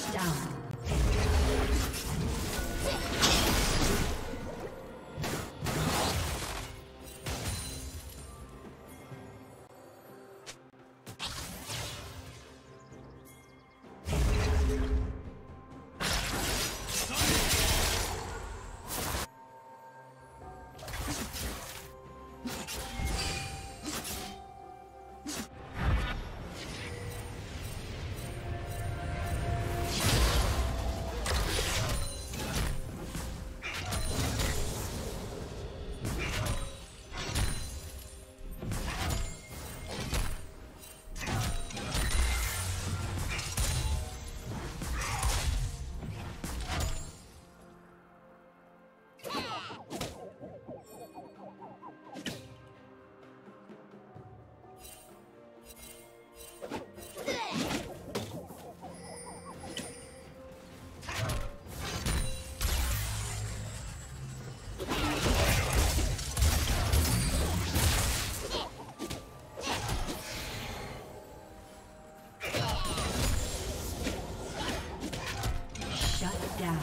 Shut down.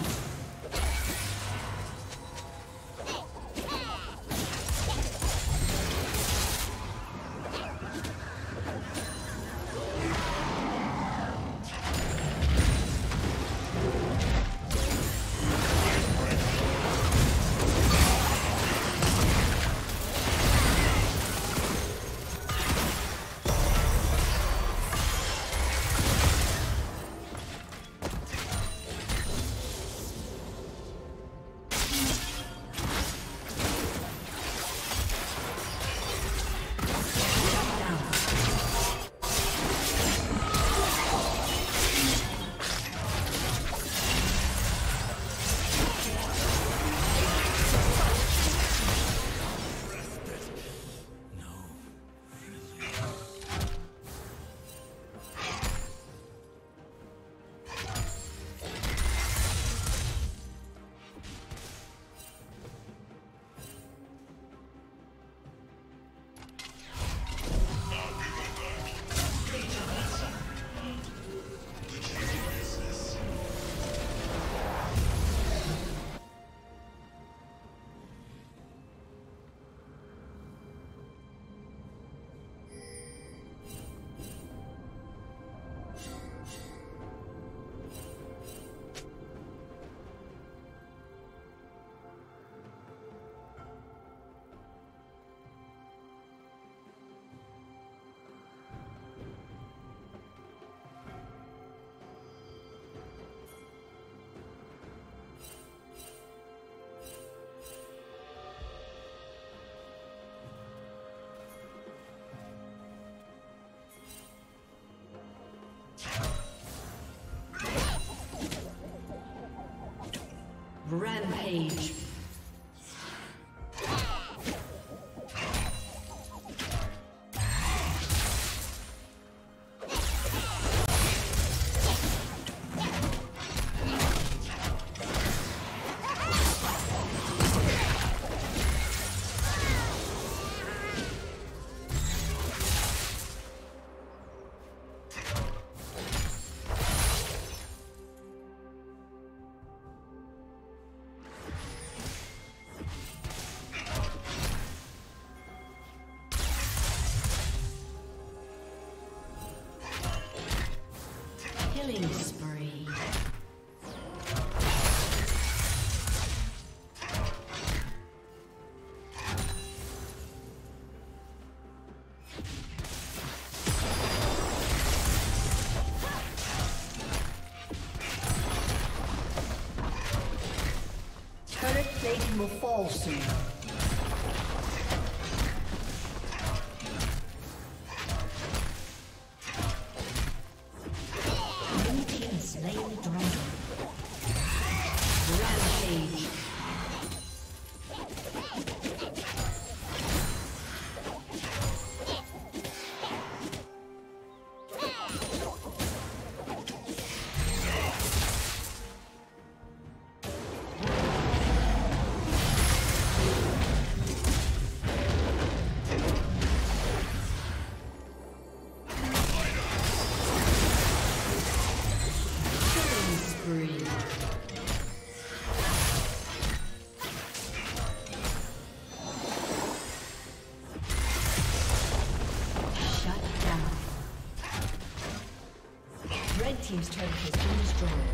Rampage. Will fall soon. Blue team slain the dragon. Rampage. team's turret has been destroyed.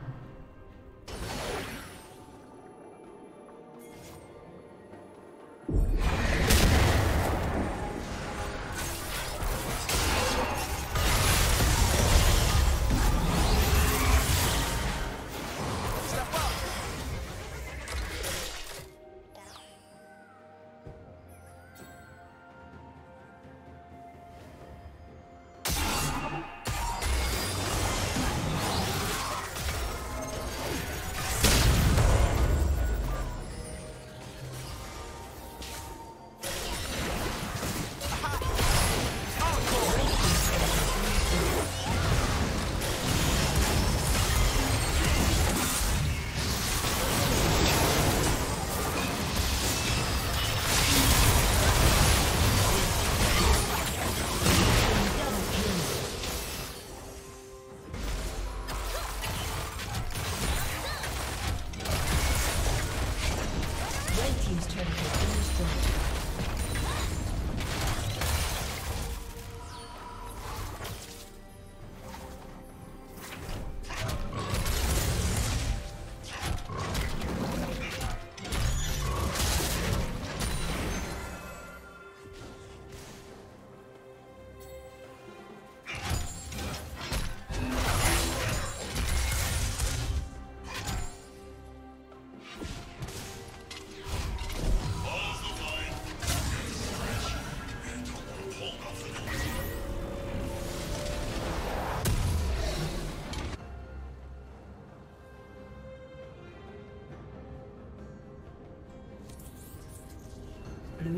Blue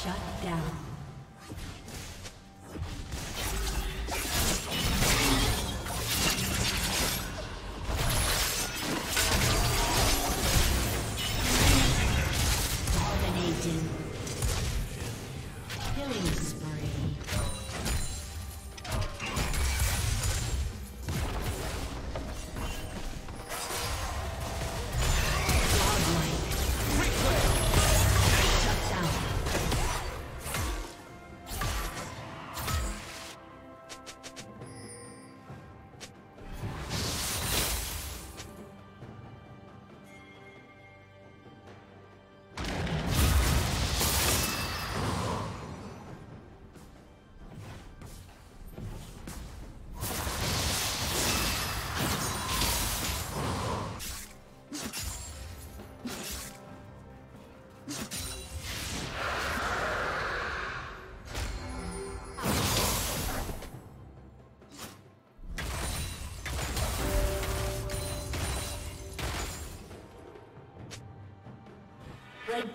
Shut down. The red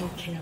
Triple kill.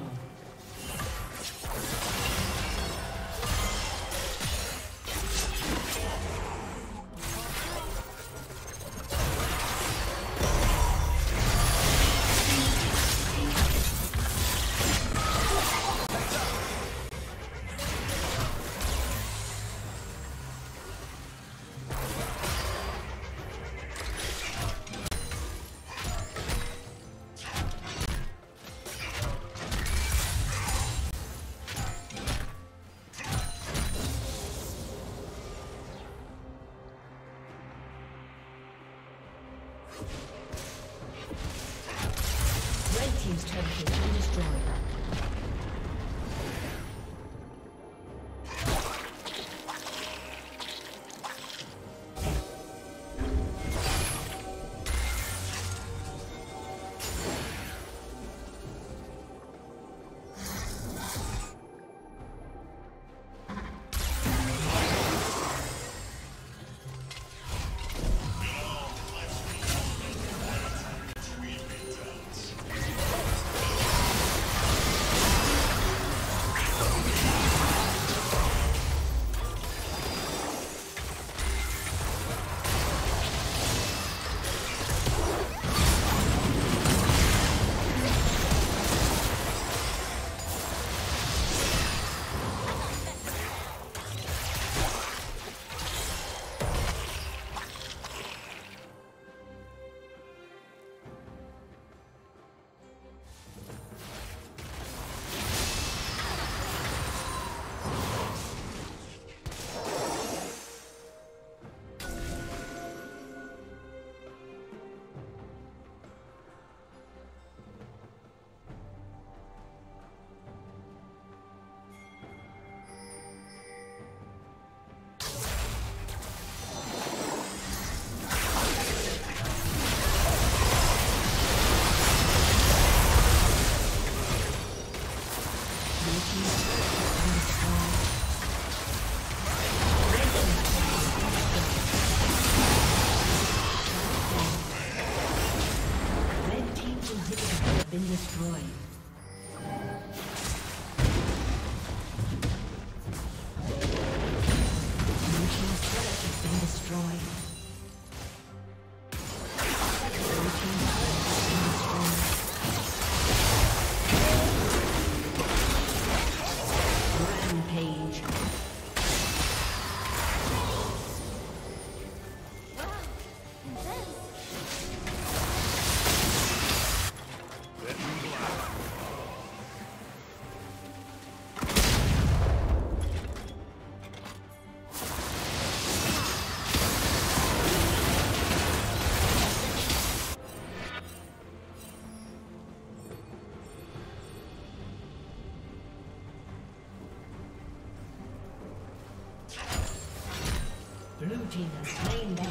Blue team has slain them.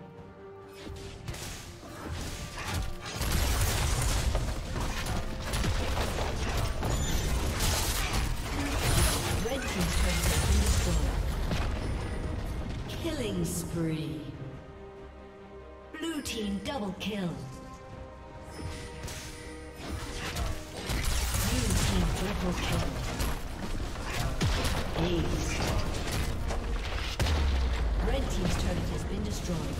Red team's turret has been destroyed. Killing spree. Blue team double kill. Blue team triple kill. Ace. Red team's turret has been destroyed.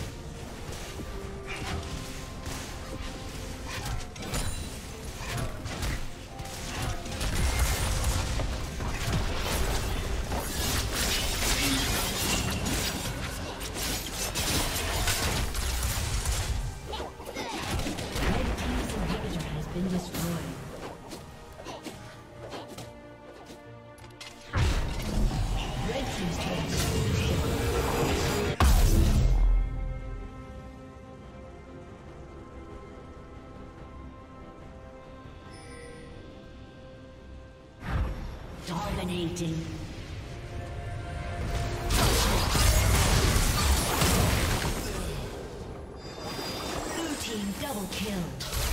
Dominating. Blue team double kill.